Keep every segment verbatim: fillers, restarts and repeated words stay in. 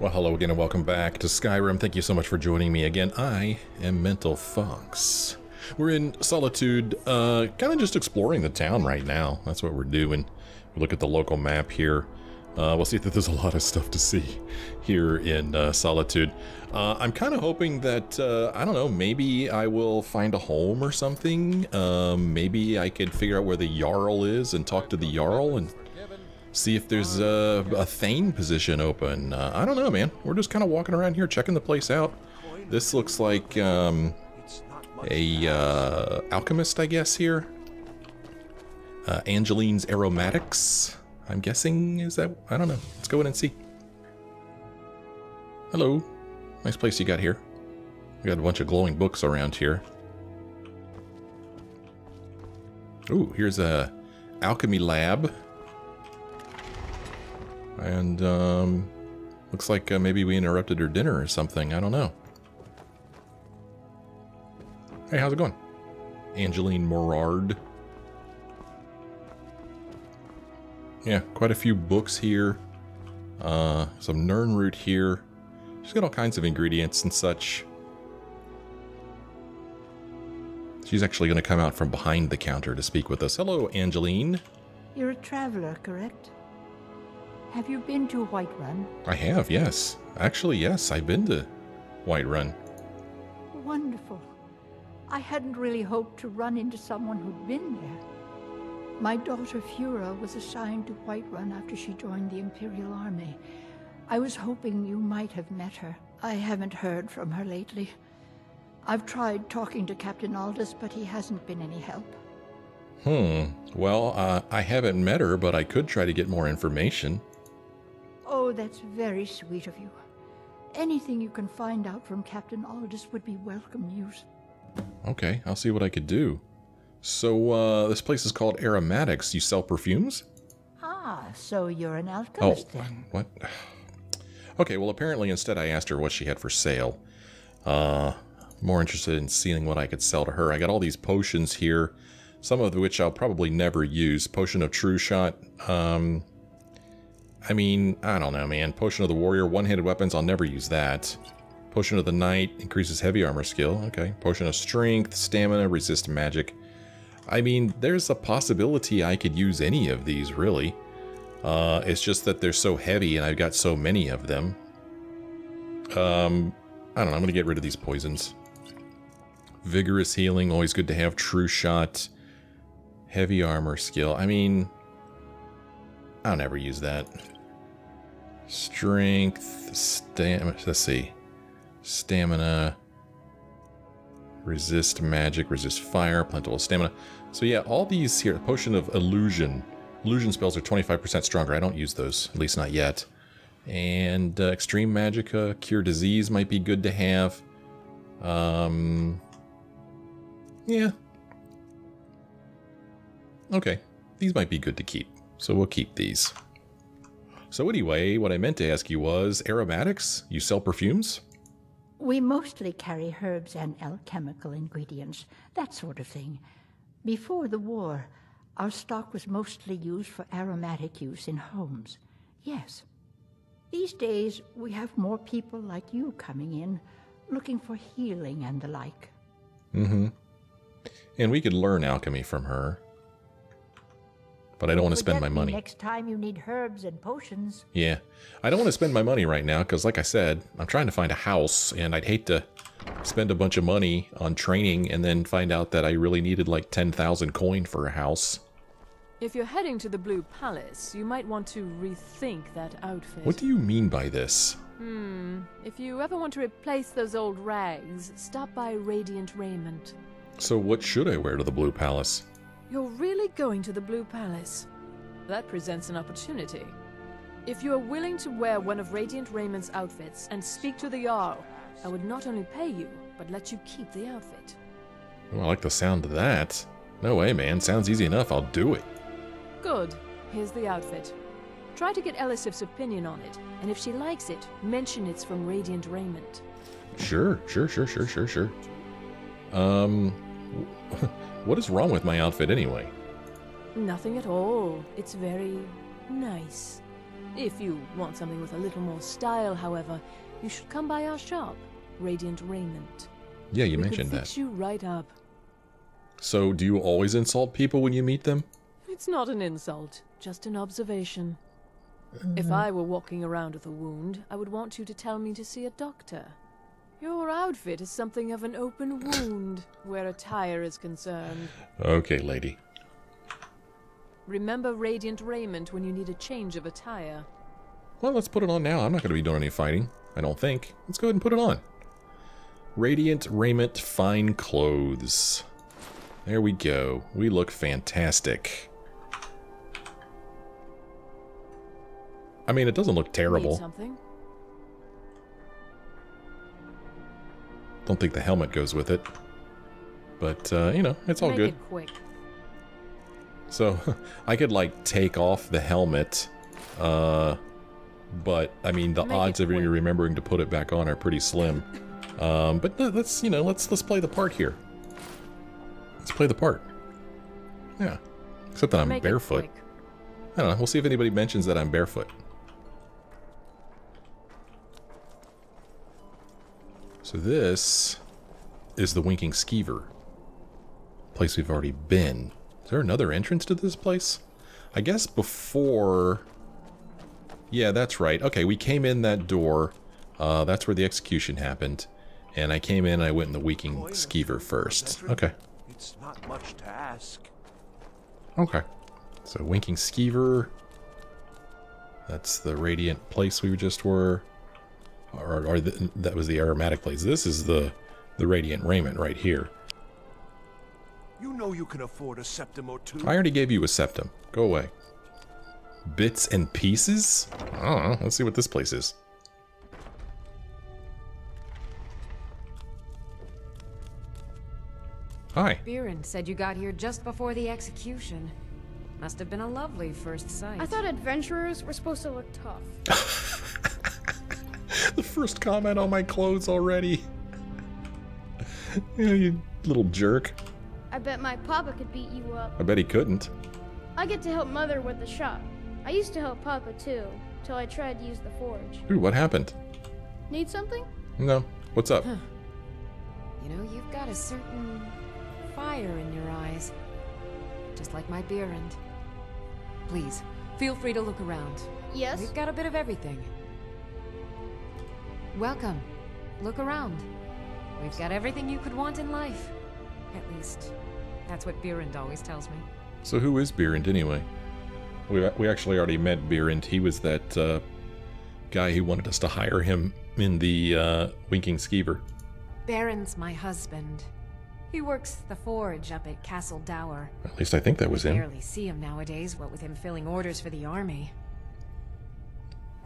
Well, hello again and welcome back to Skyrim. Thank you so much for joining me again. I am Mental Fox. We're in Solitude, uh, kind of just exploring the town right now. That's what we're doing. We look at the local map here. Uh, we'll see that there's a lot of stuff to see here in uh, Solitude. Uh, I'm kind of hoping that, uh, I don't know, maybe I will find a home or something. Um, maybe I could figure out where the Jarl is and talk to the Jarl and see if there's a, a Thane position open. Uh, I don't know, man. We're just kind of walking around here, checking the place out. This looks like um, a uh, alchemist, I guess, here. Uh, Angeline's Aromatics, I'm guessing, is that? I don't know. Let's go in and see. Hello. Nice place you got here. We got a bunch of glowing books around here. Ooh, here's a alchemy lab. And, um, looks like uh, maybe we interrupted her dinner or something. I don't know. Hey, how's it going? Angeline Morard. Yeah, quite a few books here. Uh, some Nern root here. She's got all kinds of ingredients and such. She's actually going to come out from behind the counter to speak with us. Hello, Angeline. You're a traveler, correct? Have you been to Whiterun? I have, yes. Actually, yes, I've been to Whiterun. Wonderful. I hadn't really hoped to run into someone who'd been there. My daughter Fura was assigned to Whiterun after she joined the Imperial Army. I was hoping you might have met her. I haven't heard from her lately. I've tried talking to Captain Aldis, but he hasn't been any help. Hmm. Well, uh, I haven't met her, but I could try to get more information. Oh, that's very sweet of you. Anything you can find out from Captain Aldis would be welcome news. Okay, I'll see what I could do. So, uh, this place is called Aromatics. You sell perfumes? Ah, so you're an alchemist oh, then. What? Okay, well, apparently instead I asked her what she had for sale. Uh, more interested in seeing what I could sell to her. I got all these potions here, some of which I'll probably never use. Potion of True Shot, um... I mean, I don't know, man. Potion of the Warrior, one-handed weapons, I'll never use that. Potion of the Knight, increases heavy armor skill. Okay. Potion of Strength, Stamina, Resist Magic. I mean, there's a possibility I could use any of these, really. Uh, it's just that they're so heavy and I've got so many of them. Um, I don't know, I'm gonna get rid of these poisons. Vigorous Healing, always good to have. True Shot. Heavy armor skill. I mean... I'll never use that. Strength, stamina, let's see. Stamina, resist magic, resist fire, plentiful stamina. So yeah, all these here, potion of illusion. Illusion spells are twenty-five percent stronger. I don't use those, at least not yet. And uh, extreme magic, uh, cure disease might be good to have. Um, yeah. Okay, these might be good to keep. So we'll keep these. So anyway, what I meant to ask you was, aromatics? You sell perfumes? We mostly carry herbs and alchemical ingredients, that sort of thing. Before the war, our stock was mostly used for aromatic use in homes. Yes. These days, we have more people like you coming in, looking for healing and the like. Mm-hmm. And we could learn alchemy from her. But I don't want to spend my money. Next time you need herbs and potions. Yeah. I don't want to spend my money right now because, like I said, I'm trying to find a house and I'd hate to spend a bunch of money on training and then find out that I really needed like ten thousand coin for a house. If you're heading to the Blue Palace, you might want to rethink that outfit. What do you mean by this? Hmm. If you ever want to replace those old rags, stop by Radiant Raiment. So what should I wear to the Blue Palace? You're really going to the Blue Palace. That presents an opportunity. If you are willing to wear one of Radiant Raymond's outfits and speak to the Jarl, I would not only pay you, but let you keep the outfit. Oh, I like the sound of that. No way, man. Sounds easy enough. I'll do it. Good. Here's the outfit. Try to get Elisif's opinion on it, and if she likes it, mention it's from Radiant Raiment. Sure, sure, sure, sure, sure, sure. Um... What is wrong with my outfit anyway? Nothing at all. It's very nice. If you want something with a little more style, however, you should come by our shop, Radiant Raiment. Yeah, you we mentioned that. Fix you right up. So, do you always insult people when you meet them? It's not an insult, just an observation. Mm. If I were walking around with a wound, I would want you to tell me to see a doctor. Your outfit is something of an open wound where attire is concerned. Okay, lady. Remember Radiant Raiment when you need a change of attire. Well, let's put it on now. I'm not going to be doing any fighting, I don't think. Let's go ahead and put it on. Radiant Raiment Fine Clothes. There we go. We look fantastic. I mean, it doesn't look terrible. Need something? Don't think the helmet goes with it. But, uh, you know, it's all Make good. It quick. So, I could, like, take off the helmet, uh, but, I mean, the Make odds of you remembering to put it back on are pretty slim. Um, but let's, you know, let's, let's play the part here. Let's play the part. Yeah. Except that I'm Make barefoot. I don't know. We'll see if anybody mentions that I'm barefoot. So this is the Winking Skeever. Place we've already been. Is there another entrance to this place? I guess before... Yeah, that's right. Okay, we came in that door. Uh, that's where the execution happened. And I came in and I went in the Winking Skeever first. Okay. It's not much to ask. Okay. So Winking Skeever. That's the Radiant place we just were. Or, or the, that was the aromatic place. This is the the Radiant Raiment right here. You know you can afford a septum or two. I already gave you a septum. Go away. Bits and Pieces? I don't know. Let's see what this place is. Hi. Biren said you got here just before the execution. Must have been a lovely first sight. I thought adventurers were supposed to look tough. The first comment on my clothes already. Yeah, you little jerk. I bet my papa could beat you up. I bet he couldn't. I get to help mother with the shop. I used to help papa too, till I tried to use the forge. Ooh, what happened? Need something? No. What's up? Huh. You know, you've got a certain fire in your eyes. Just like my Biren. Please, feel free to look around. Yes? We've got a bit of everything. Welcome. Look around. We've got everything you could want in life. At least, that's what Biren always tells me. So who is Biren anyway? We, we actually already met Biren. He was that uh, guy who wanted us to hire him in the uh, Winking Skeever. Biren's my husband. He works the forge up at Castle Dour. At least I think that was him. I barely see him nowadays, what with him filling orders for the army.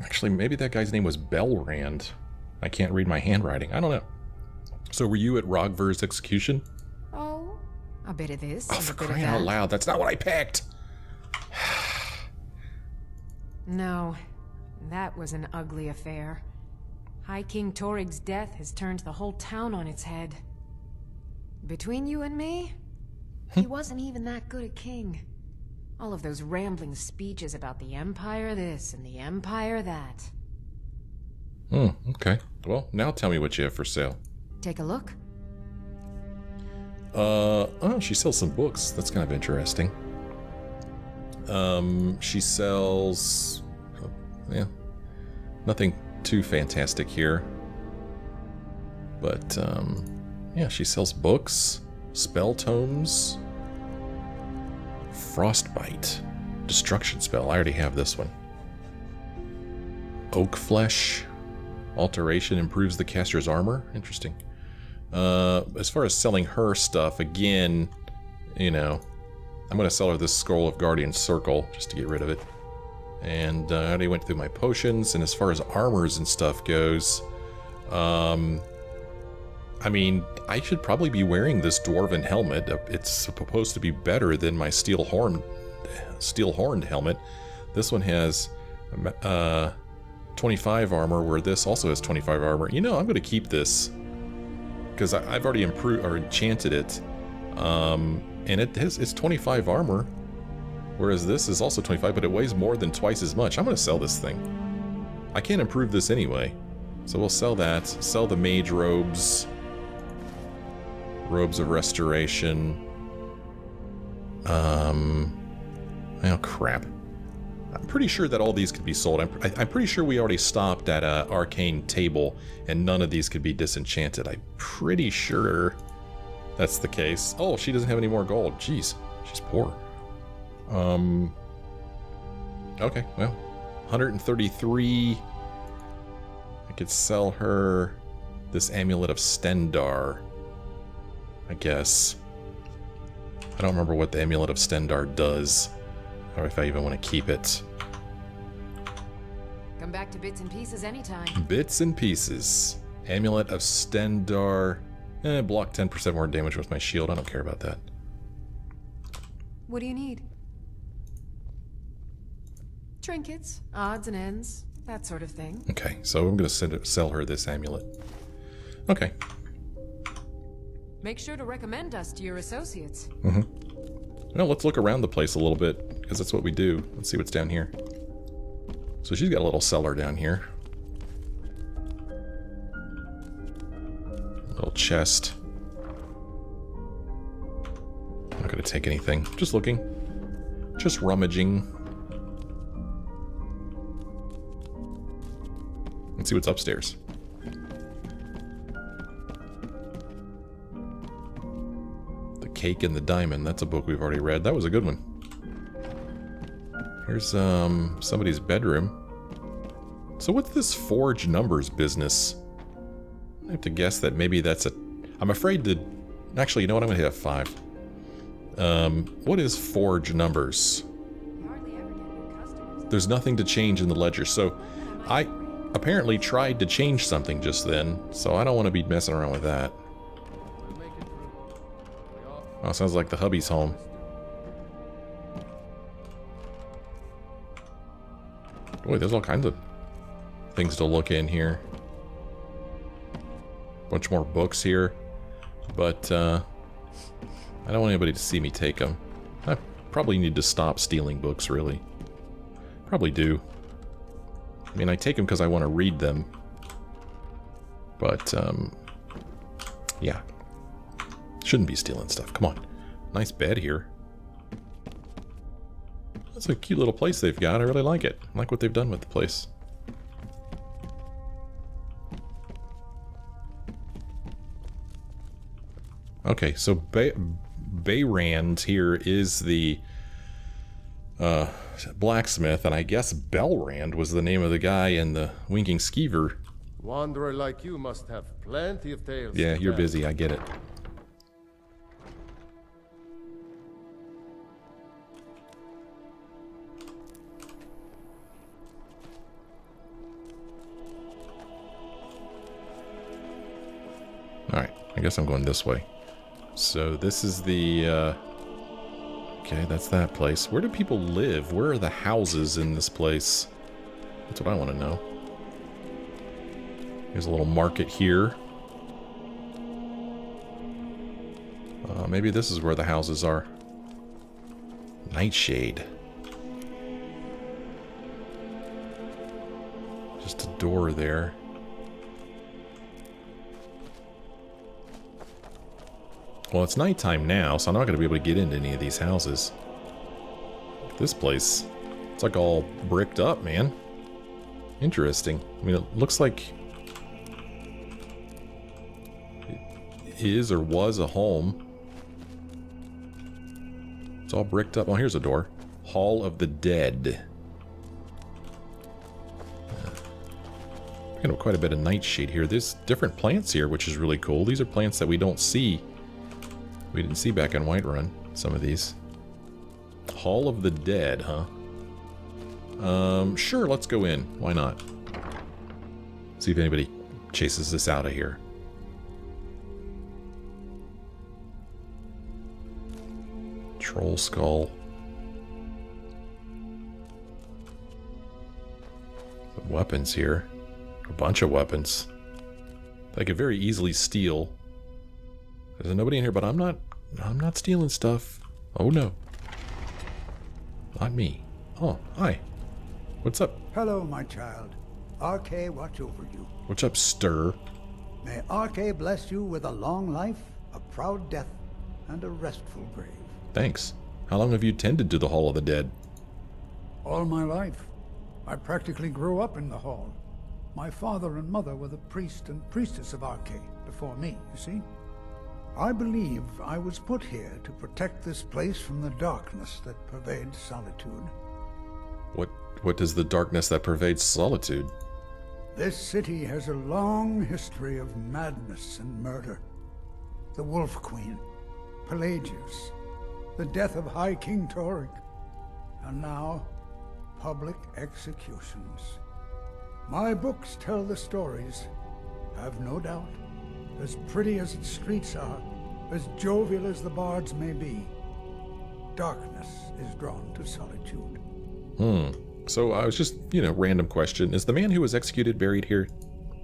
Actually, maybe that guy's name was Belrand. I can't read my handwriting. I don't know. So were you at Roggvir's execution? Oh, a bit of this. Oh, for crying out loud. That's not what I picked. No, that was an ugly affair. High King Torygg's death has turned the whole town on its head. Between you and me, he wasn't even that good a king. All of those rambling speeches about the Empire this and the Empire that. Hmm, okay. Well, now tell me what you have for sale. Take a look. Uh, oh, she sells some books. That's kind of interesting. Um, she sells... Oh, yeah. Nothing too fantastic here. But, um, yeah, she sells books, spell tomes, frostbite, destruction spell. I already have this one. Oak flesh... Alteration improves the caster's armor. Interesting. Uh, as far as selling her stuff, again, you know, I'm going to sell her this Scroll of Guardian Circle just to get rid of it. And uh, I already went through my potions, and as far as armors and stuff goes, um, I mean, I should probably be wearing this Dwarven helmet. It's supposed to be better than my steel horn, steel horned helmet. This one has... Uh, twenty-five armor, where this also has twenty-five armor. You know, I'm going to keep this because I've already improved or enchanted it, um, and it has, it's twenty-five armor. Whereas this is also twenty-five, but it weighs more than twice as much. I'm going to sell this thing. I can't improve this anyway. So we'll sell that. Sell the mage robes. Robes of restoration. Um, oh, crap. I'm pretty sure that all these could be sold. I'm, I'm pretty sure we already stopped at an arcane table, and none of these could be disenchanted. I'm pretty sure that's the case. Oh, she doesn't have any more gold. Jeez, she's poor. Um. Okay, well, one hundred thirty-three. I could sell her this amulet of Stendar, I guess. I don't remember what the amulet of Stendar does, or if I even want to keep it. Come back to Bits and Pieces anytime. Bits and Pieces. Amulet of Stendar. Eh, block ten percent more damage with my shield. I don't care about that. What do you need? Trinkets, odds and ends, that sort of thing. Okay, so I'm going to send it, sell her this amulet. Okay. Make sure to recommend us to your associates. Mm-hmm. Well, let's look around the place a little bit, because that's what we do. Let's see what's down here. So she's got a little cellar down here. A little chest. I'm not going to take anything. Just looking. Just rummaging. Let's see what's upstairs. Cake and the Diamond. That's a book we've already read. That was a good one. Here's um somebody's bedroom. So what's this forge numbers business? I have to guess that maybe that's a... I'm afraid to... Actually, you know what? I'm going to hit F five. Um, what is forge numbers? There's nothing to change in the ledger. So I apparently tried to change something just then. So I don't want to be messing around with that. Oh, sounds like the hubby's home. Boy, there's all kinds of things to look in here. Bunch more books here, but uh, I don't want anybody to see me take them. I probably need to stop stealing books, really. Probably do. I mean, I take them because I want to read them, but um, yeah. Shouldn't be stealing stuff. Come on. Nice bed here. That's a cute little place they've got. I really like it. I like what they've done with the place. Okay, so Bayrand here is the uh, blacksmith, and I guess Belrand was the name of the guy in the Winking Skeever. Wanderer like you must have plenty of tales. Yeah, you're busy. I get it. Alright, I guess I'm going this way. So this is the, uh... okay, that's that place. Where do people live? Where are the houses in this place? That's what I want to know. There's a little market here. Uh, maybe this is where the houses are. Nightshade. Just a door there. Well, it's nighttime now, so I'm not going to be able to get into any of these houses. This place, it's like all bricked up, man. Interesting. I mean, it looks like it is or was a home. It's all bricked up. Oh, here's a door. Hall of the Dead. We have quite a bit of nightshade here. There's different plants here, which is really cool. These are plants that we don't see. We didn't see back in Whiterun, some of these. Hall of the Dead, huh? Um, sure, let's go in. Why not? See if anybody chases this out of here. Troll skull. Some weapons here. A bunch of weapons. I could very easily steal. There's nobody in here, but I'm not, I'm not stealing stuff. Oh no. Not me. Oh, hi. What's up? Hello, my child. Arkay watch over you. What's up, stir? May Arkay bless you with a long life, a proud death, and a restful grave. Thanks. How long have you tended to the Hall of the Dead? All my life. I practically grew up in the hall. My father and mother were the priest and priestess of Arkay before me, you see. I believe I was put here to protect this place from the darkness that pervades Solitude. What, what is the darkness that pervades Solitude? This city has a long history of madness and murder. The Wolf Queen, Pelagius, the death of High King Torygg, and now public executions. My books tell the stories, I've no doubt. As pretty as its streets are, as jovial as the bards may be, darkness is drawn to Solitude. Hmm. So I was just, you know, random question. Is the man who was executed buried here?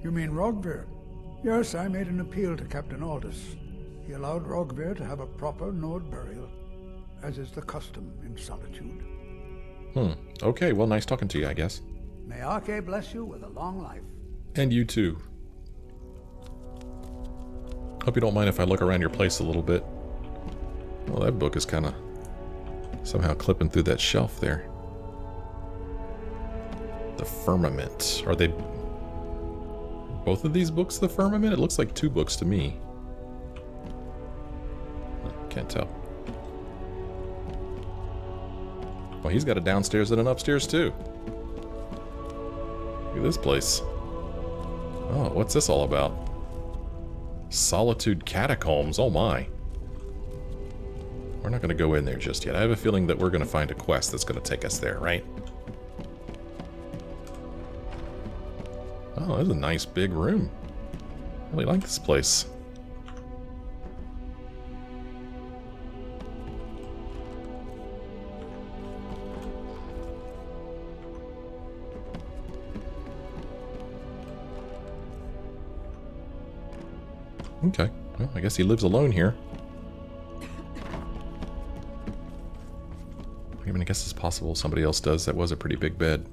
You mean Roggvir? Yes, I made an appeal to Captain Aldis. He allowed Roggvir to have a proper Nord burial, as is the custom in Solitude. Hmm. Okay, well, nice talking to you, I guess. May Arkay bless you with a long life. And you too. Hope you don't mind if I look around your place a little bit. Well, that book is kind of somehow clipping through that shelf there. The Firmament. Are they both of these books the Firmament? It looks like two books to me. Can't tell. Well, he's got a downstairs and an upstairs too. Look at this place. Oh, what's this all about? Solitude Catacombs, oh my. We're not going to go in there just yet. I have a feeling that we're going to find a quest that's going to take us there, right? Oh, this is a nice big room. I really like this place. Okay, well, I guess he lives alone here. I mean, I guess it's possible somebody else does. That was a pretty big bed.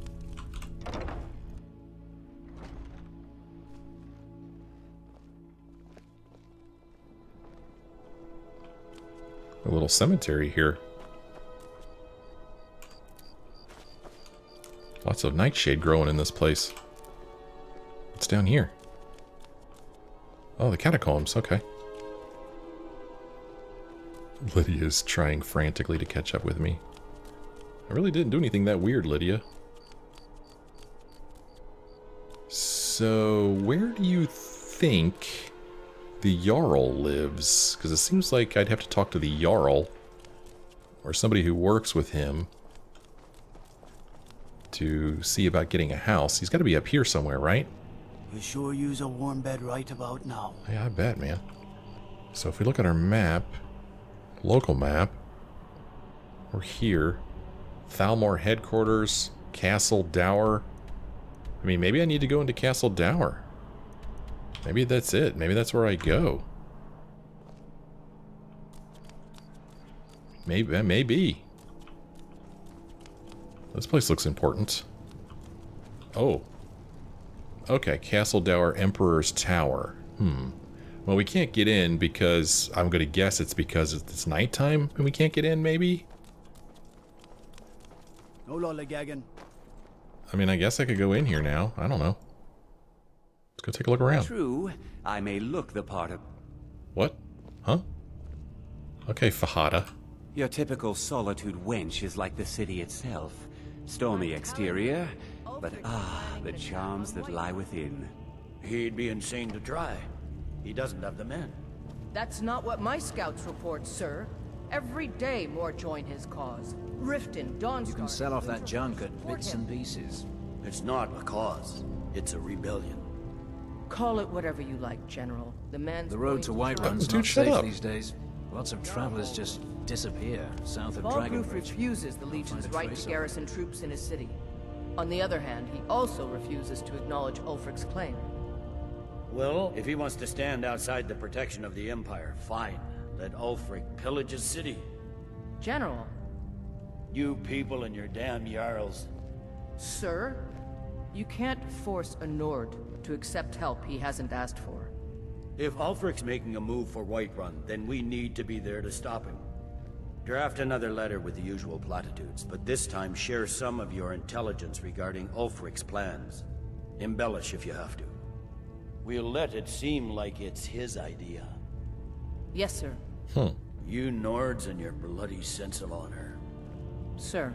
A little cemetery here. Lots of nightshade growing in this place. What's down here? Oh, the catacombs, okay. Lydia's trying frantically to catch up with me. I really didn't do anything that weird, Lydia. So, where do you think the Jarl lives? Because it seems like I'd have to talk to the Jarl, or somebody who works with him, to see about getting a house. He's got to be up here somewhere, right? We sure use a warm bed right about now. Yeah, I bet, man. So if we look at our map, local map, we're here. Thalmor Headquarters, Castle Dour. I mean, maybe I need to go into Castle Dour. Maybe that's it. Maybe that's where I go. Maybe, maybe. This place looks important. Oh. Okay, Castle Dour, Emperor's Tower. Hmm. Well, we can't get in because... I'm going to guess it's because it's nighttime and we can't get in, maybe? I mean, I guess I could go in here now. I don't know. Let's go take a look around. True, I may look the part of... What? Huh? Okay, Fahada. Your typical Solitude wench is like the city itself. Stormy exterior... But ah, the charms that lie within. He'd be insane to try. He doesn't have the men. That's not what my scouts report, sir. Every day more join his cause. Riften, Dawnguard... You can sell off that junk at bits and pieces. It's not a cause. It's a rebellion. Call it whatever you like, General. The man's... The road to Whiterun's not safe these days. Lots of travelers just disappear south of Dragonbridge. Balgruf refuses the Legion's right to garrison troops in his city. On the other hand, he also refuses to acknowledge Ulfric's claim. Well, if he wants to stand outside the protection of the Empire, fine. Let Ulfric pillage his city. General, You people and your damn Jarls. Sir, you can't force a Nord to accept help he hasn't asked for. If Ulfric's making a move for Whiterun, then we need to be there to stop him. Draft another letter with the usual platitudes, but this time share some of your intelligence regarding Ulfric's plans. Embellish if you have to. We'll let it seem like it's his idea. Yes, sir. Hmm. You Nords and your bloody sense of honor. Sir.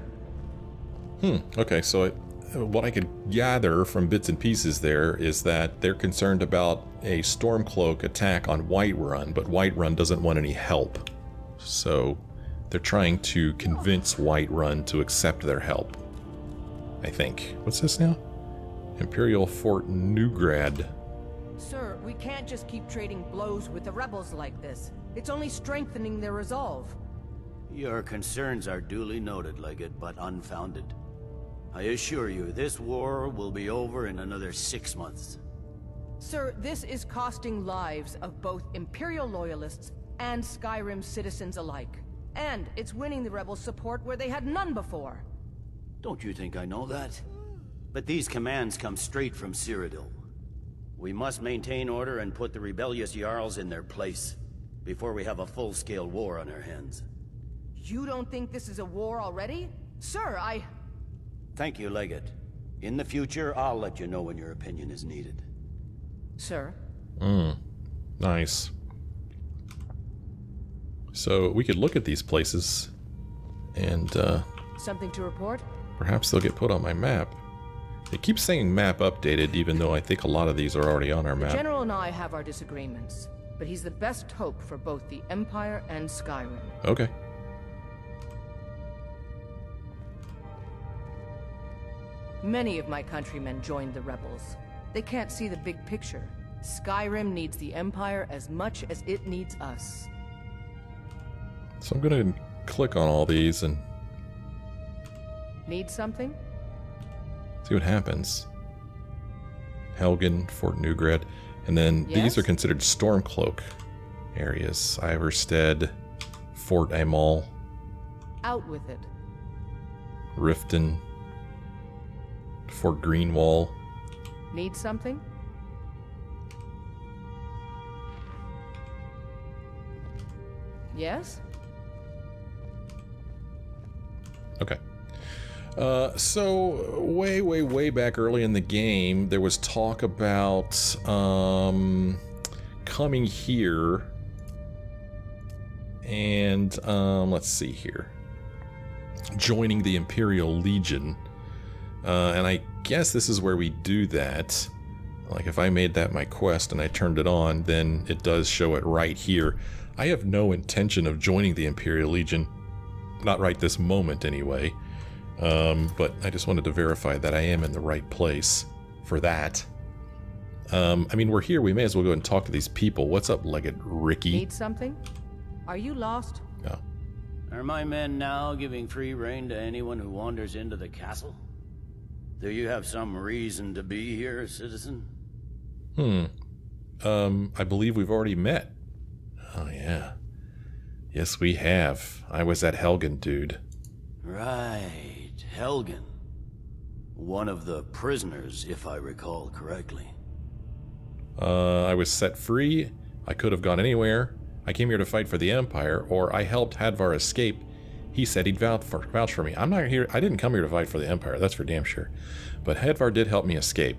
Hmm. Okay, so I, what I could gather from Bits and Pieces there is that they're concerned about a Stormcloak attack on Whiterun, but Whiterun doesn't want any help. So they're trying to convince Whiterun to accept their help, I think. What's this now? Imperial Fort Newgrad. Sir, we can't just keep trading blows with the rebels like this. It's only strengthening their resolve. Your concerns are duly noted, Legate, but unfounded. I assure you, this war will be over in another six months. Sir, this is costing lives of both Imperial loyalists and Skyrim citizens alike. And it's winning the rebels' support where they had none before. Don't you think I know that? But these commands come straight from Cyrodiil. We must maintain order and put the rebellious Jarls in their place before we have a full-scale war on our hands. You don't think this is a war already? Sir, I... Thank you, Legate. In the future, I'll let you know when your opinion is needed. Sir? Mm. Nice. So, we could look at these places and, uh... something to report? Perhaps they'll get put on my map. They keep saying map updated, even though I think a lot of these are already on our map. The General and I have our disagreements, but he's the best hope for both the Empire and Skyrim. Okay. Many of my countrymen joined the rebels. They can't see the big picture. Skyrim needs the Empire as much as it needs us. So I'm going to click on all these and... Need something? See what happens. Helgen, Fort Newgrad, and then yes? These are considered Stormcloak areas. Iverstead, Fort Amal. Out with it. Riften. Fort Greenwall. Need something? Yes? Okay. Uh, so, way, way, way back early in the game, there was talk about um, coming here. And, um, let's see here. Joining the Imperial Legion. Uh, and I guess this is where we do that. Like, if I made that my quest and I turned it on, then it does show it right here. I have no intention of joining the Imperial Legion. Not right this moment, anyway. Um, but I just wanted to verify that I am in the right place for that. Um, I mean, we're here. We may as well go and talk to these people. What's up, Legate Rikke? Need something? Are you lost? No. Are my men now giving free rein to anyone who wanders into the castle? Do you have some reason to be here, citizen? Hmm. Um, I believe we've already met. Oh, yeah. Yes, we have. I was that Helgen dude. Right. Helgen. One of the prisoners, if I recall correctly. Uh, I was set free. I could have gone anywhere. I came here to fight for the Empire, or I helped Hadvar escape. He said he'd vouch for, vouch for me. I'm not here. I didn't come here to fight for the Empire. That's for damn sure. But Hadvar did help me escape.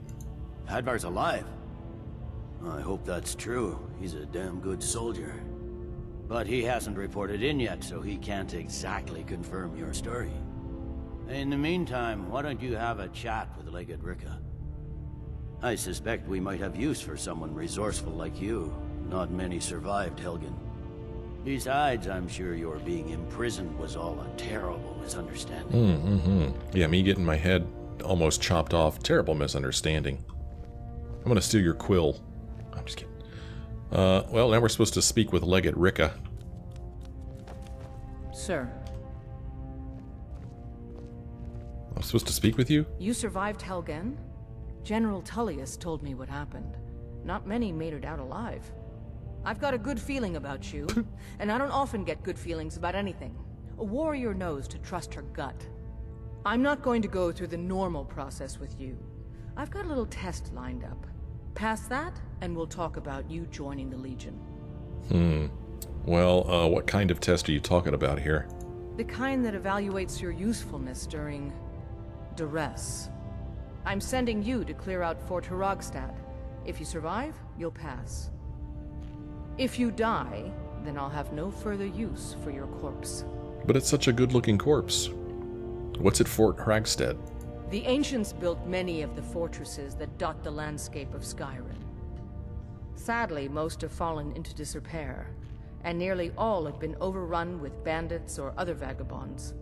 Hadvar's alive. I hope that's true. He's a damn good soldier. But he hasn't reported in yet, so he can't exactly confirm your story. In the meantime, why don't you have a chat with Legate Rikke? I suspect we might have use for someone resourceful like you. Not many survived Helgen. Besides, I'm sure your being imprisoned was all a terrible misunderstanding. Mm-hmm. Yeah, me getting my head almost chopped off. Terrible misunderstanding. I'm gonna steal your quill. I'm just kidding. Uh, well, now we're supposed to speak with Legate Rikke. Sir. I'm supposed to speak with you? You survived Helgen? General Tullius told me what happened. Not many made it out alive. I've got a good feeling about you, and I don't often get good feelings about anything. A warrior knows to trust her gut. I'm not going to go through the normal process with you. I've got a little test lined up. Pass that, and we'll talk about you joining the Legion. Hmm. Well, uh, what kind of test are you talking about here? The kind that evaluates your usefulness during duress. I'm sending you to clear out Fort Hragstad. If you survive, you'll pass. If you die, then I'll have no further use for your corpse. But it's such a good-looking corpse. What's at Fort Hragstad? The ancients built many of the fortresses that dot the landscape of Skyrim. Sadly, most have fallen into disrepair, and nearly all have been overrun with bandits or other vagabonds.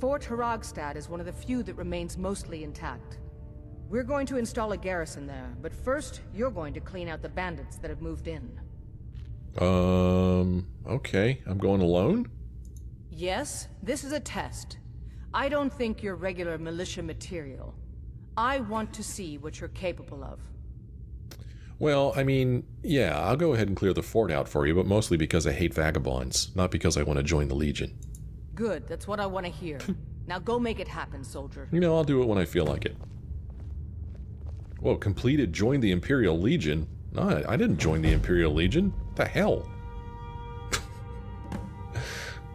Fort Hragstad is one of the few that remains mostly intact. We're going to install a garrison there, but first, you're going to clean out the bandits that have moved in. Um, okay. I'm going alone? Yes, this is a test. I don't think you're regular militia material. I want to see what you're capable of. Well, I mean, yeah, I'll go ahead and clear the fort out for you, but mostly because I hate vagabonds, not because I want to join the Legion. Good, that's what I want to hear. Now go make it happen, soldier. You know, I'll do it when I feel like it. Whoa, completed, joined the Imperial Legion? No, I didn't join the Imperial Legion. What the hell?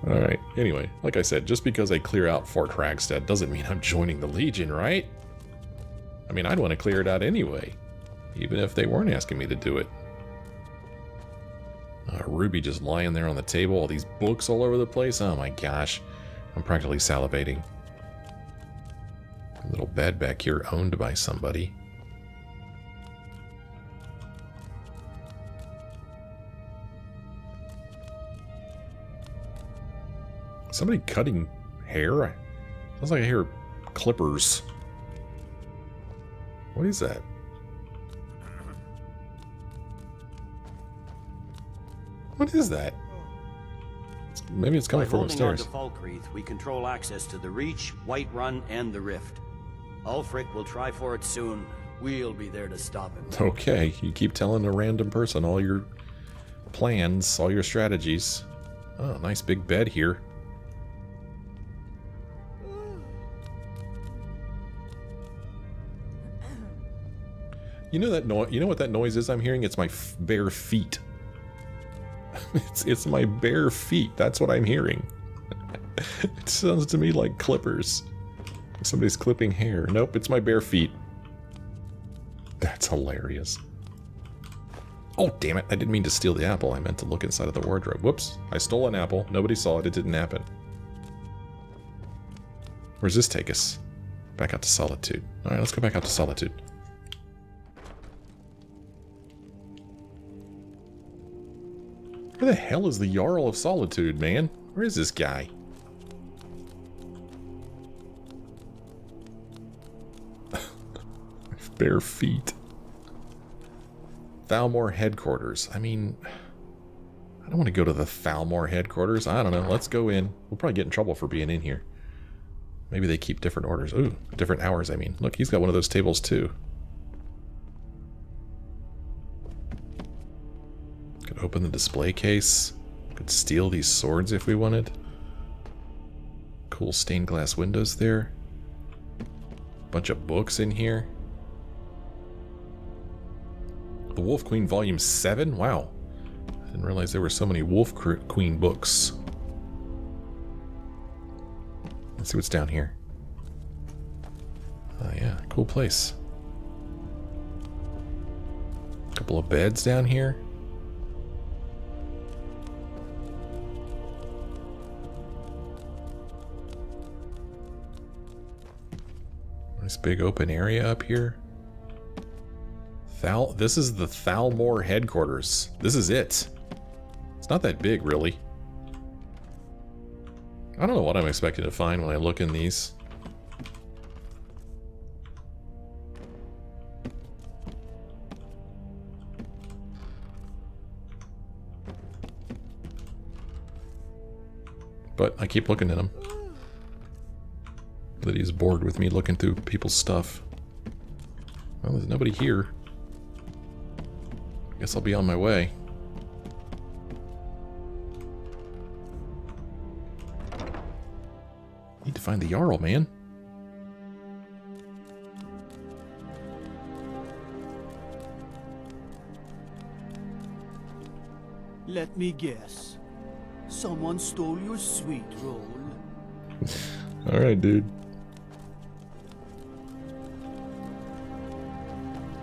Alright, anyway, like I said, just because I clear out Fort Hragstad doesn't mean I'm joining the Legion, right? I mean, I'd want to clear it out anyway, even if they weren't asking me to do it. Uh, Ruby just lying there on the table, all these books all over the place. Oh my gosh, I'm practically salivating. A little bed back here owned by somebody. Somebody cutting hair? Sounds like I hear clippers. What is that? What is that? It's, maybe it's coming from upstairs. By holding on to Falkreath, we control access to the Reach, Whiterun, and the Rift. Ulfric will try for it soon. We'll be there to stop him. Okay, you keep telling a random person all your plans, all your strategies. Oh, nice big bed here. You know that no you know what that noise is I'm hearing? It's my f bare feet. it's it's my bare feet. That's what I'm hearing. It sounds to me like clippers. Somebody's clipping hair. Nope, it's my bare feet. That's hilarious. Oh, damn it. I didn't mean to steal the apple. I meant to look inside of the wardrobe. Whoops. I stole an apple. Nobody saw it. It didn't happen. Where's this take us? Back out to Solitude. All right, let's go back out to Solitude. Where the hell is the Jarl of Solitude, man? Where is this guy? Bare feet. Thalmor Headquarters. I mean, I don't want to go to the Thalmor Headquarters. I don't know. Let's go in. We'll probably get in trouble for being in here. Maybe they keep different orders. Ooh, different hours, I mean. Look, he's got one of those tables, too. Could open the display case. Could steal these swords if we wanted. Cool stained glass windows there. Bunch of books in here. The Wolf Queen Volume seven? Wow. I didn't realize there were so many Wolf Queen books. Let's see what's down here. Oh yeah, cool place. A couple of beds down here. Nice big open area up here. Thal this is the Thalmor Headquarters. This is it. It's not that big, really. I don't know what I'm expected to find when I look in these. But I keep looking at them. Lydia's bored with me looking through people's stuff. Well, there's nobody here. I guess I'll be on my way. to find the Jarl, man. Let me guess. Someone stole your sweet roll. All right, dude.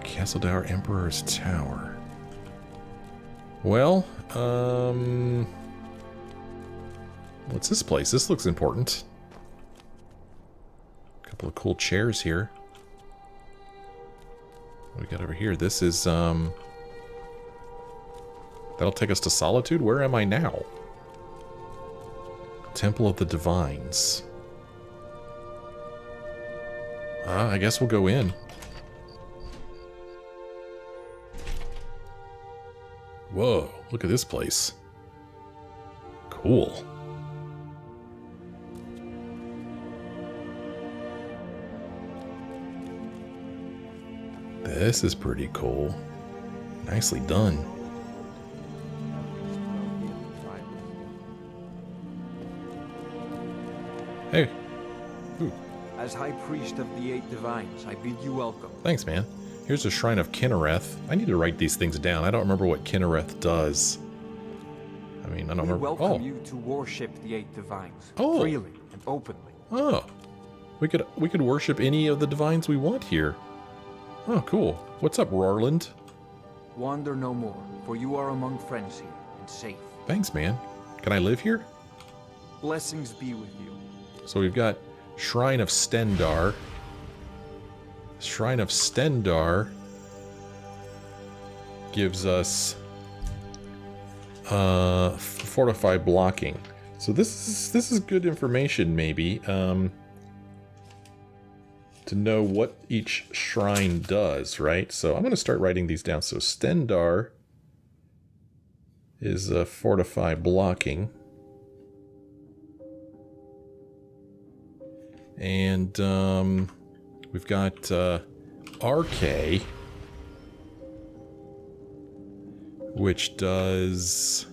Castle Dour Emperor's Tower. Well, um... what's this place? This looks important. A couple of cool chairs here. What do we got over here? This is, um... that'll take us to Solitude. Where am I now? Temple of the Divines. Ah, I guess we'll go in. Whoa, look at this place. Cool. This is pretty cool. Nicely done. Hey. Ooh. As High Priest of the Eight Divines, I bid you welcome. Thanks, man. Here's a shrine of Kynareth. I need to write these things down. I don't remember what Kynareth does. I mean, I don't we remember. Welcome oh. you to worship the Eight Divines oh. freely and openly. Oh, we could we could worship any of the divines we want here. Oh, cool. What's up, Rorland? Wander no more, for you are among friends here and safe. Thanks, man. Can I live here? Blessings be with you. So we've got Shrine of Stendar. Shrine of Stendar gives us uh, fortify blocking. So this is this is good information, maybe, um, to know what each shrine does, right? So I'm going to start writing these down. So Stendar is uh, fortify blocking. And um, we've got uh, Arkay, which does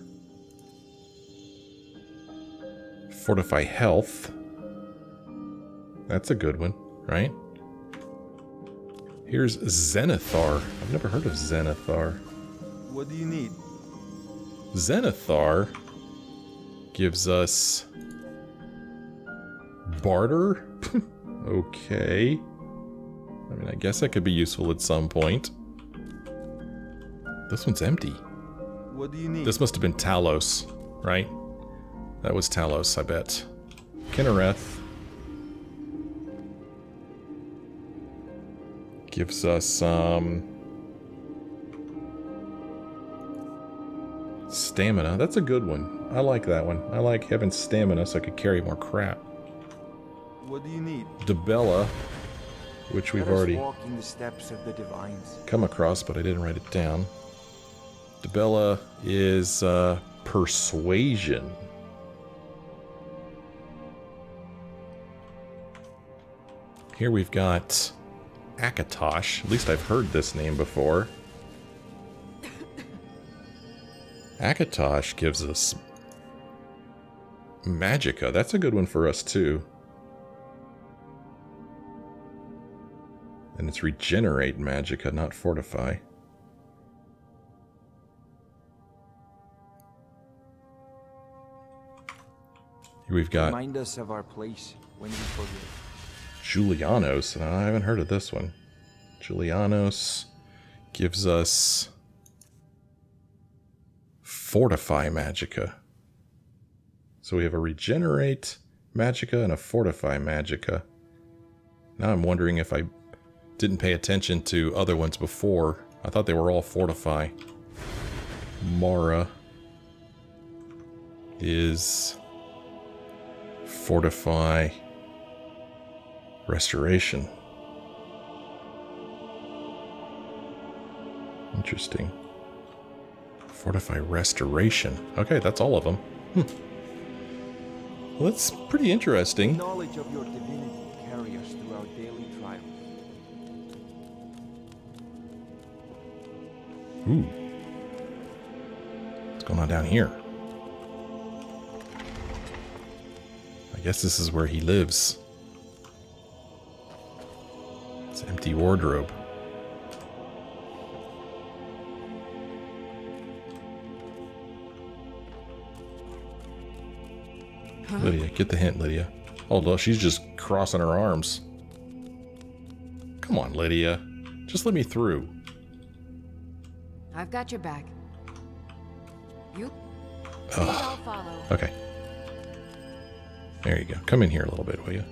fortify health. That's a good one, right? Here's Zenithar. I've never heard of Zenithar. What do you need? Zenithar gives us barter. Okay. I mean, I guess that could be useful at some point. This one's empty. What do you need? This must have been Talos, right? That was Talos, I bet. Kynareth gives us um stamina. That's a good one. I like that one. I like having stamina so I could carry more crap. What do you need? Dibella, which we've already walking the steps of the divines. Come across, but I didn't write it down. Dibella is uh, persuasion. Here we've got Akatosh. At least I've heard this name before. Akatosh gives us Magicka. That's a good one for us too. And it's regenerate magicka, not fortify. Here we've got Remind us of our place when you forgive. Julianos. I haven't heard of this one. Julianos gives us fortify magicka. So we have a regenerate magicka and a fortify magicka. Now I'm wondering if I didn't pay attention to other ones before. I thought they were all fortify. Mara is fortify restoration. Interesting. Fortify restoration. Okay, that's all of them. Hmm. Well, that's pretty interesting. Knowledge of your divinity carry us through our daily trials. Ooh. What's going on down here? I guess this is where he lives. It's an empty wardrobe. Huh? Lydia, get the hint, Lydia. Oh, no, she's just crossing her arms. Come on, Lydia. Just let me through. I've got your back. You? I'll follow. Okay. There you go. Come in here a little bit, will you?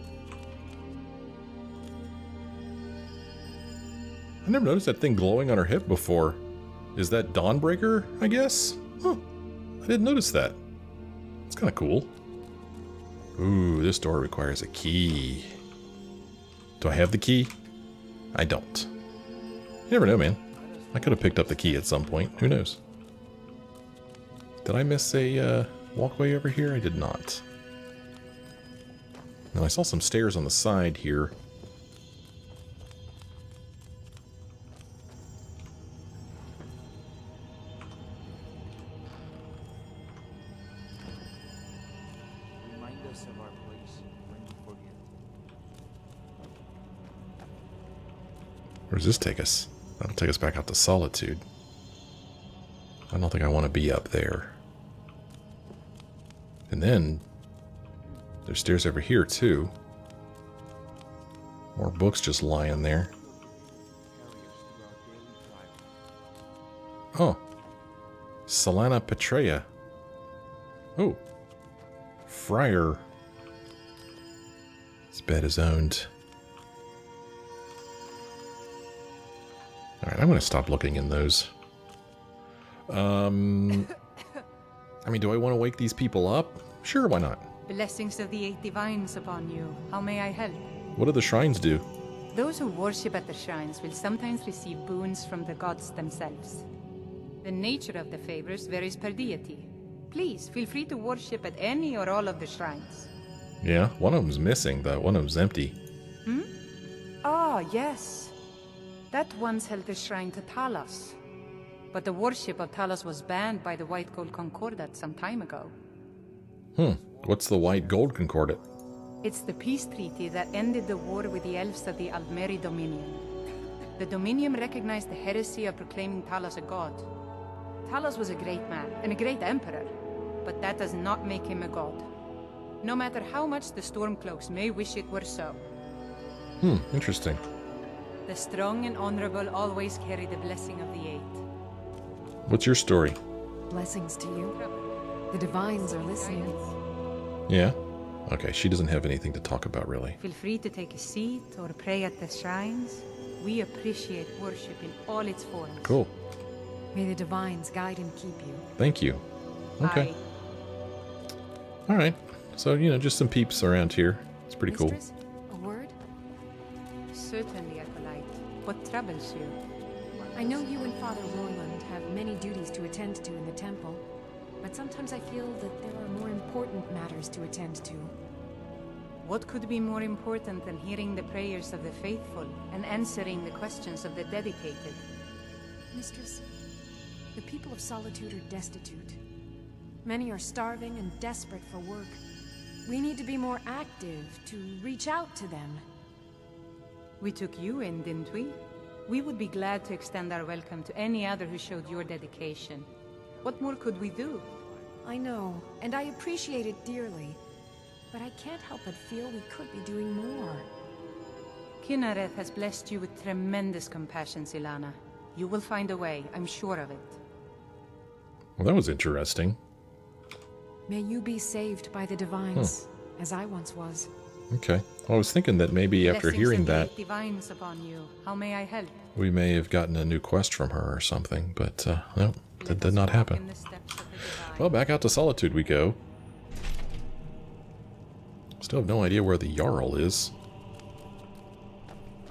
I never noticed that thing glowing on her hip before. Is that Dawnbreaker, I guess? Huh. I didn't notice that. It's kind of cool. Ooh, this door requires a key. Do I have the key? I don't. You never know, man. I could have picked up the key at some point. Who knows? Did I miss a uh, walkway over here? I did not. Now, I saw some stairs on the side here. Where does this take us? That'll take us back out to Solitude. I don't think I want to be up there. And then there's stairs over here too. More books just lying there. Oh. Solana Petrea. Oh. Friar. This bed is owned. Alright, I'm going to stop looking in those. Um, I mean, do I want to wake these people up? Sure, why not? Blessings of the eight divines upon you. How may I help? What do the shrines do? Those who worship at the shrines will sometimes receive boons from the gods themselves. The nature of the favors varies per deity. Please, feel free to worship at any or all of the shrines. Yeah, one of them's missing, though. One of them's empty. Hmm? Ah, yes. That once held the shrine to Talos. But the worship of Talos was banned by the White Gold Concordat some time ago. Hmm. What's the White Gold Concordat? It's the peace treaty that ended the war with the elves of the Aldmeri Dominion. The Dominion recognized the heresy of proclaiming Talos a god. Talos was a great man and a great emperor, but that does not make him a god. No matter how much the Stormcloaks may wish it were so. Hmm. Interesting. The strong and honorable always carry the blessing of the eight. What's your story? Blessings to you. The divines are listening. Yeah? Okay, she doesn't have anything to talk about, really. Feel free to take a seat or pray at the shrines. We appreciate worship in all its forms. Cool. May the divines guide and keep you. Thank you. Okay. All right. So, you know, just some peeps around here. It's pretty cool. Mistress, a word? Certainly, Acolyte. What troubles you? I know you and Father Roland have many duties to attend to in the temple, but sometimes I feel that there are more important matters to attend to. What could be more important than hearing the prayers of the faithful and answering the questions of the dedicated? Mistress, the people of Solitude are destitute. Many are starving and desperate for work. We need to be more active to reach out to them. We took you in, didn't we? We would be glad to extend our welcome to any other who showed your dedication. What more could we do? I know, and I appreciate it dearly. But I can't help but feel we could be doing more. Kynareth has blessed you with tremendous compassion, Silana. You will find a way, I'm sure of it. Well, that was interesting. May you be saved by the divines, huh. as I once was. Okay. Well, I was thinking that maybe after hearing that, divines upon you. How may I help? We may have gotten a new quest from her or something, but uh, no, that did not happen. Well, back out to Solitude we go. Still have no idea where the Jarl is.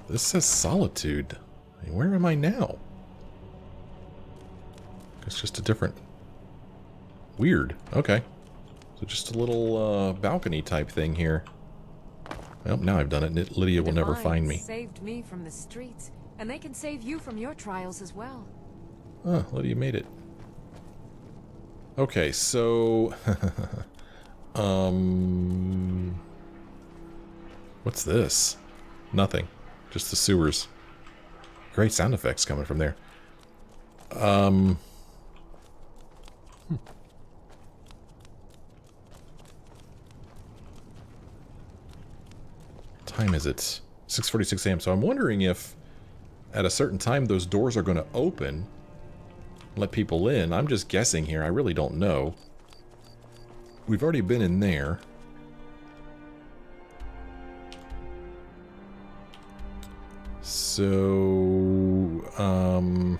This says Solitude. I mean, where am I now? It's just a different... Weird. Okay. So just a little uh, balcony type thing here. Well, now I've done it. Lydia will never find me. Saved me from the streets, and they can save you from your trials as well. Oh, Lydia made it. Okay, so um What's this? Nothing. Just the sewers. Great sound effects coming from there. Um... Hmm. Time is it? six forty-six a m So I'm wondering if at a certain time those doors are going to open, let people in. I'm just guessing here. I really don't know. We've already been in there. So, um...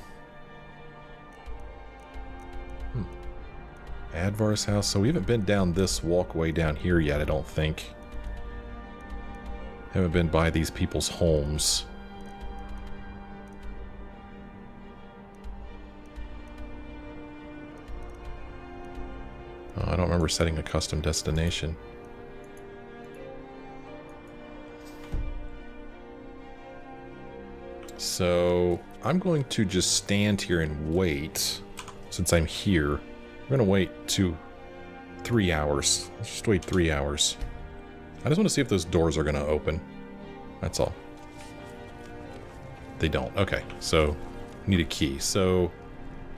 Hmm. Advar's house. So we haven't been down this walkway down here yet, I don't think. Haven't been by these people's homes. Oh, I don't remember setting a custom destination. So I'm going to just stand here and wait. Since I'm here, I'm going to wait two, three hours. Let's just wait three hours. I just want to see if those doors are going to open. That's all. They don't. Okay, so need a key. So,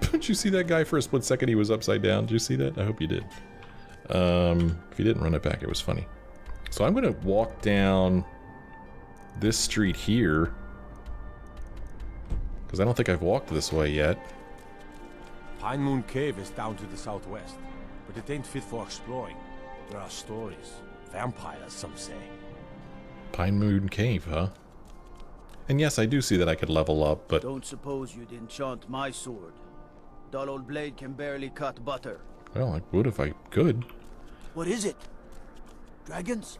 did you see that guy for a split second? He was upside down. Did you see that? I hope you did. Um, if you didn't, run it back. It was funny. So I'm going to walk down this street here, because I don't think I've walked this way yet. Pine Moon Cave is down to the southwest, but it ain't fit for exploring. There are stories. Vampires, some say. Pine Moon Cave, huh? And yes, I do see that I could level up, but... Don't suppose you'd enchant my sword. Dull old blade can barely cut butter. Well, I would if I could. What is it? Dragons?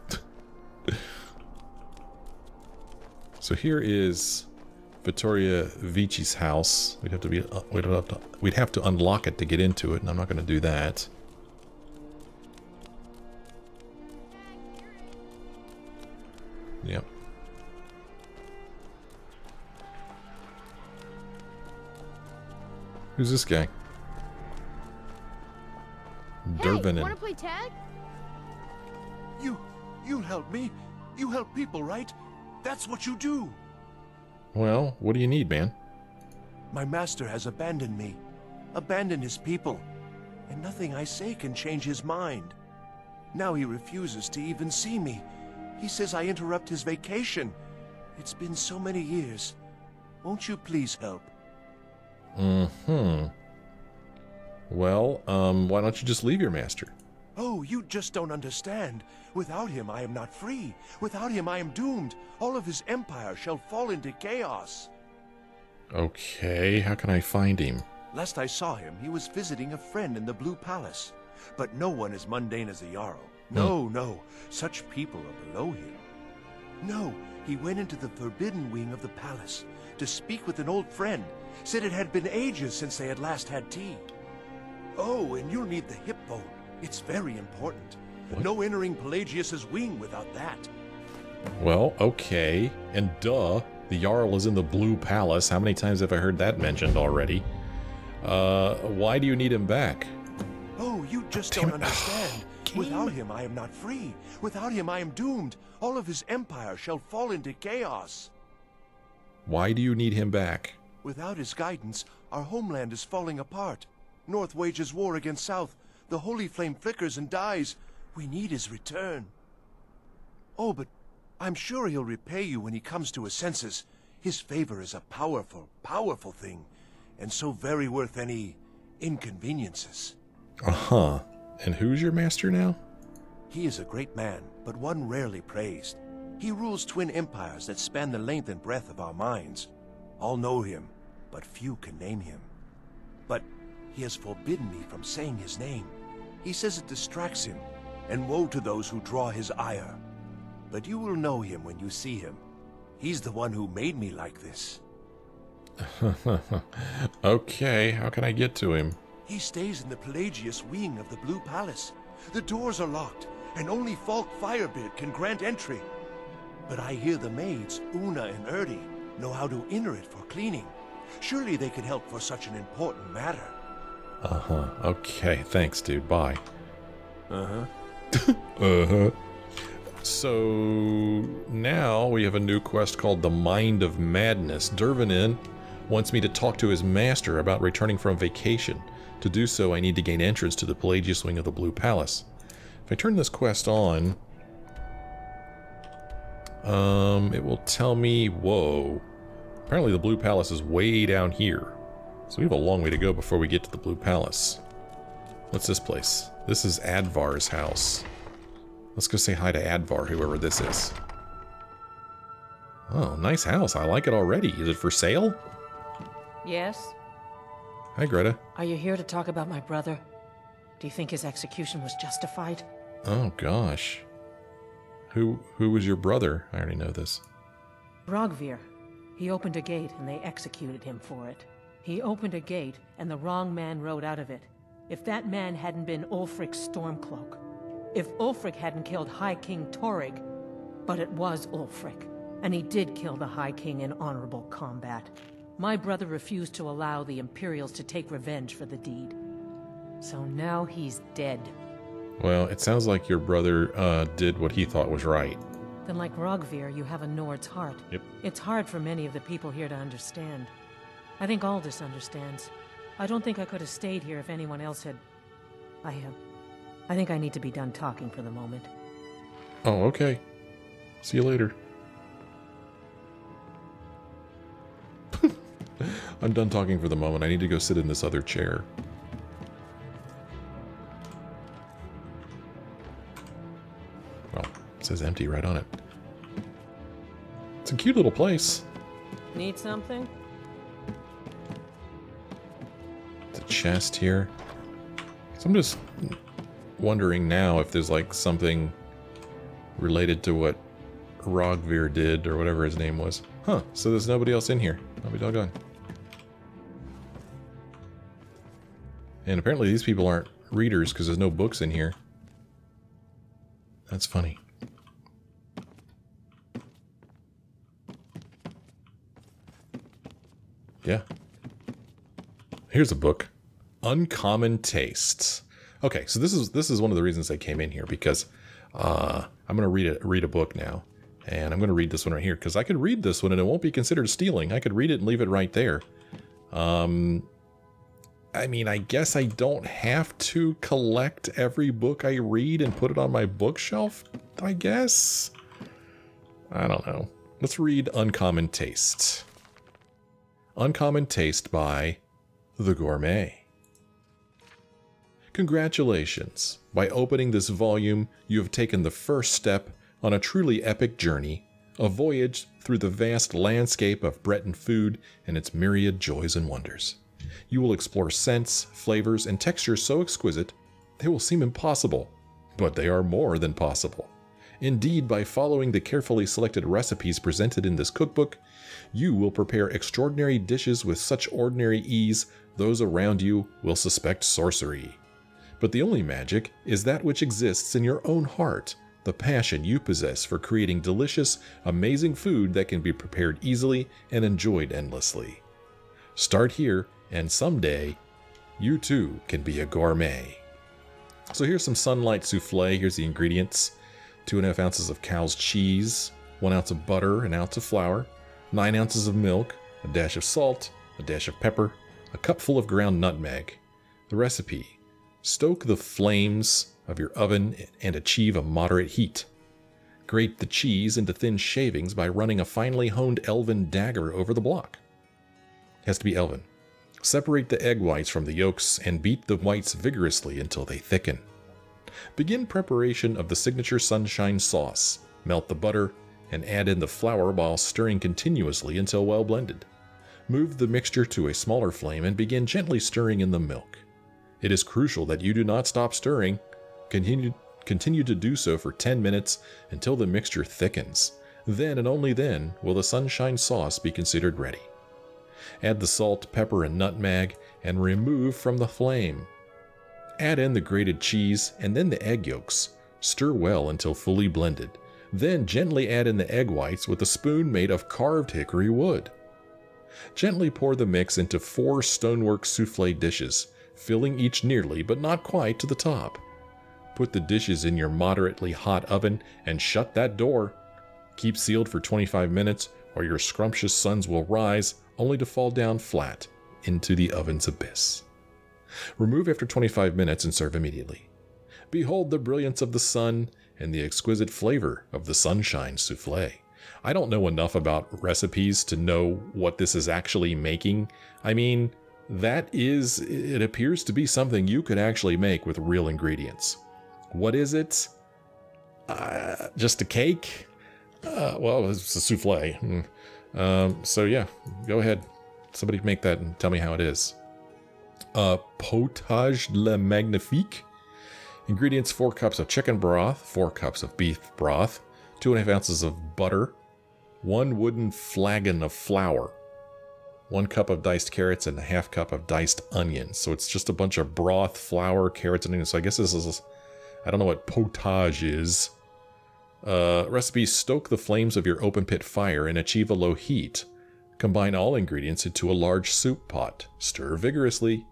So here is Vittoria Vici's house. We'd have to be... Uh, we'd, have to, we'd have to unlock it to get into it, and I'm not going to do that. Yep. Who's this guy? Hey, Durban. Want to play tag? You, you help me. You help people, right? That's what you do. Well, what do you need, man? My master has abandoned me, abandoned his people, and nothing I say can change his mind. Now he refuses to even see me. He says I interrupt his vacation. It's been so many years. Won't you please help? Mm-hmm. Well, um, why don't you just leave your master? Oh, you just don't understand. Without him, I am not free. Without him, I am doomed. All of his empire shall fall into chaos. Okay, how can I find him? Last I saw him, he was visiting a friend in the Blue Palace. But no one as mundane as the Jarl. No, no. Such people are below him. No, he went into the forbidden wing of the palace to speak with an old friend. Said it had been ages since they had last had tea. Oh, and you'll need the hip bone. It's very important. What? No entering Pelagius' wing without that. Well, okay. And duh, the Jarl is in the Blue Palace. How many times have I heard that mentioned already? Uh, why do you need him back? Oh, you just don't understand. Without him, I am not free. Without him, I am doomed. All of his empire shall fall into chaos. Why do you need him back? Without his guidance, our homeland is falling apart. North wages war against South. The holy flame flickers and dies. We need his return. Oh, but I'm sure he'll repay you when he comes to his senses. His favor is a powerful, powerful thing, and so very worth any inconveniences. Uh-huh. And who's your master now? He is a great man, but one rarely praised. He rules twin empires that span the length and breadth of our minds. All know him, but few can name him. But he has forbidden me from saying his name. He says it distracts him, and woe to those who draw his ire. But you will know him when you see him. He's the one who made me like this. Okay, how can I get to him? He stays in the Pelagius' wing of the Blue Palace. The doors are locked, and only Falk Firebeard can grant entry. But I hear the maids, Una and Erdi, know how to enter it for cleaning. Surely they can help for such an important matter. Uh-huh. Okay, thanks, dude. Bye. Uh-huh. Uh-huh. So now we have a new quest called The Mind of Madness. Dervenin wants me to talk to his master about returning from vacation. To do so, I need to gain entrance to the Pelagius' wing of the Blue Palace. If I turn this quest on, um, it will tell me, whoa, apparently the Blue Palace is way down here. So we have a long way to go before we get to the Blue Palace. What's this place? This is Advar's house. Let's go say hi to Hadvar, whoever this is. Oh, nice house. I like it already. Is it for sale? Yes. Hi, Greta. Are you here to talk about my brother? Do you think his execution was justified? Oh, gosh. Who who was your brother? I already know this. Roggvir. He opened a gate and they executed him for it. He opened a gate and the wrong man rode out of it. If that man hadn't been Ulfric Stormcloak. If Ulfric hadn't killed High King Torygg, but it was Ulfric, and he did kill the High King in honorable combat. My brother refused to allow the Imperials to take revenge for the deed. So now he's dead. Well, it sounds like your brother uh, did what he thought was right. Then like Roggvir, you have a Nord's heart. Yep. It's hard for many of the people here to understand. I think Aldis understands. I don't think I could have stayed here if anyone else had... I have... I think I need to be done talking for the moment. Oh, okay. See you later. I'm done talking for the moment. I need to go sit in this other chair. Well, it says empty right on it. It's a cute little place. Need something? It's a chest here. So I'm just... wondering now if there's like something related to what Roggvir did or whatever his name was. Huh, so there's nobody else in here. I'll be doggone. And apparently these people aren't readers because there's no books in here. That's funny. Yeah. Here's a book. Uncommon Tastes. Okay, so this is this is one of the reasons I came in here, because uh, I'm gonna read a read a book now, and I'm gonna read this one right here because I could read this one and it won't be considered stealing. I could read it and leave it right there. Um, I mean, I guess I don't have to collect every book I read and put it on my bookshelf. I guess. I don't know. Let's read Uncommon Taste. Uncommon Taste by the Gourmet. Congratulations! By opening this volume, you have taken the first step on a truly epic journey, a voyage through the vast landscape of Breton food and its myriad joys and wonders. You will explore scents, flavors, and textures so exquisite, they will seem impossible, but they are more than possible. Indeed, by following the carefully selected recipes presented in this cookbook, you will prepare extraordinary dishes with such ordinary ease, those around you will suspect sorcery. But the only magic is that which exists in your own heart, the passion you possess for creating delicious, amazing food that can be prepared easily and enjoyed endlessly. Start here, and someday, you too can be a gourmet. So here's some sunlight souffle. Here's the ingredients. Two and a half ounces of cow's cheese, one ounce of butter, an ounce of flour, nine ounces of milk, a dash of salt, a dash of pepper, a cupful of ground nutmeg. The recipe. Stoke the flames of your oven and achieve a moderate heat. Grate the cheese into thin shavings by running a finely honed elven dagger over the block. It has to be elven. Separate the egg whites from the yolks and beat the whites vigorously until they thicken. Begin preparation of the signature sunshine sauce. Melt the butter and add in the flour while stirring continuously until well blended. Move the mixture to a smaller flame and begin gently stirring in the milk. It is crucial that you do not stop stirring. Continue, continue to do so for ten minutes until the mixture thickens. Then and only then will the sunshine sauce be considered ready. Add the salt, pepper, and nutmeg and remove from the flame. Add in the grated cheese and then the egg yolks. Stir well until fully blended. Then gently add in the egg whites with a spoon made of carved hickory wood. Gently pour the mix into four stonework souffle dishes, filling each nearly but not quite to the top. Put the dishes in your moderately hot oven and shut that door. Keep sealed for twenty-five minutes or your scrumptious sons will rise only to fall down flat into the oven's abyss. Remove after twenty-five minutes and serve immediately. Behold the brilliance of the sun and the exquisite flavor of the sunshine souffle. I don't know enough about recipes to know what this is actually making. I mean, that is, it appears to be something you could actually make with real ingredients. What is it? Uh, just a cake? Uh, well, it's a souffle. Mm. Um, so yeah, go ahead. Somebody make that and tell me how it is. Uh, potage le magnifique. Ingredients: four cups of chicken broth, four cups of beef broth, two and a half ounces of butter, one wooden flagon of flour, one cup of diced carrots, and a half cup of diced onions. So it's just a bunch of broth, flour, carrots, and onions. So I guess this is, I don't know what potage is. Uh, recipe: stoke the flames of your open pit fire and achieve a low heat. Combine all ingredients into a large soup pot. Stir vigorously.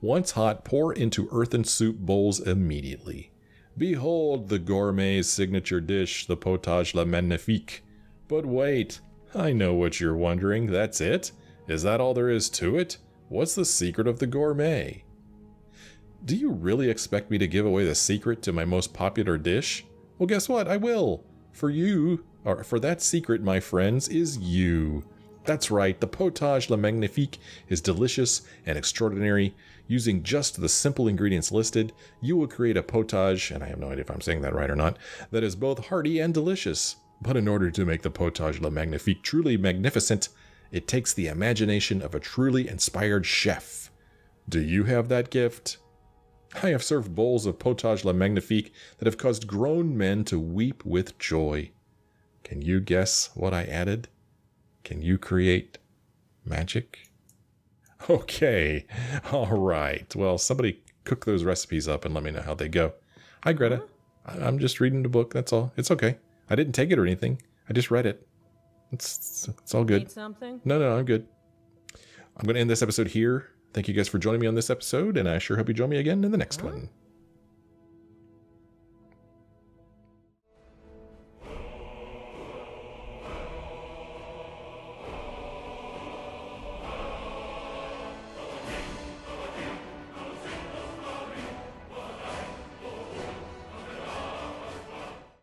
Once hot, pour into earthen soup bowls immediately. Behold the gourmet's signature dish, the potage la magnifique. But wait, I know what you're wondering. That's it? Is that all there is to it? What's the secret of the gourmet? Do you really expect me to give away the secret to my most popular dish? Well, guess what? I will. For you, or for that secret, my friends, is you. That's right, the potage la magnifique is delicious and extraordinary. Using just the simple ingredients listed, you will create a potage, and I have no idea if I'm saying that right or not, that is both hearty and delicious. But in order to make the potage la magnifique truly magnificent, it takes the imagination of a truly inspired chef. Do you have that gift? I have served bowls of potage la magnifique that have caused grown men to weep with joy. Can you guess what I added? Can you create magic? Okay. All right. Well, somebody cook those recipes up and let me know how they go. Hi, Greta. I'm just reading the book. That's all. It's okay. I didn't take it or anything. I just read it. It's, it's, it's all good. Need something? No, no, I'm good. I'm going to end this episode here. Thank you guys for joining me on this episode, and I sure hope you join me again in the next one.